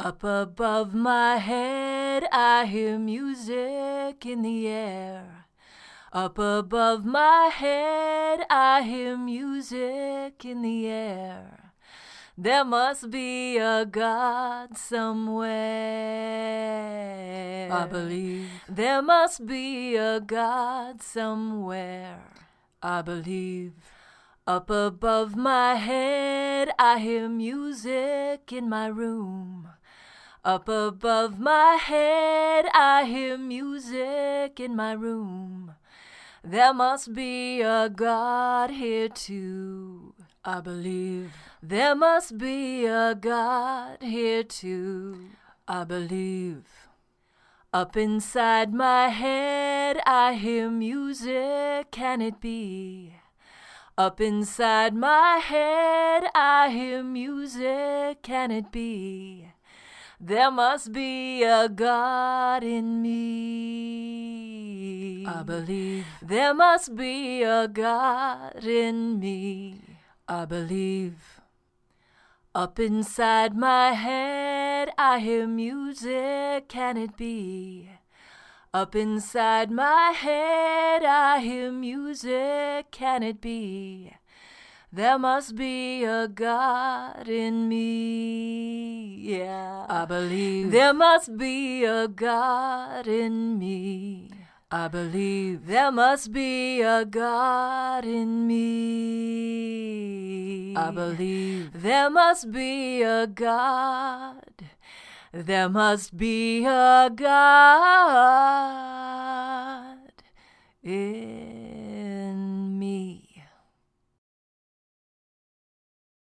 Up above my head, I hear music in the air. Up above my head, I hear music in the air. There must be a God somewhere. I believe there must be a God somewhere. I believe. Up above my head, I hear music in my room. Up above my head, I hear music in my room. There must be a God here too. I believe there must be a God here too. I believe. Up inside my head, I hear music, can it be? Up inside my head, I hear music, can it be? There must be a God in me. I believe there must be a God in me. I believe. Up inside my head, I hear music, can it be? Up inside my head, I hear music, can it be? There must be a God in me, yeah. I believe there must be a God in me. I believe there must be a God in me. I believe there must be a God. There must be a God.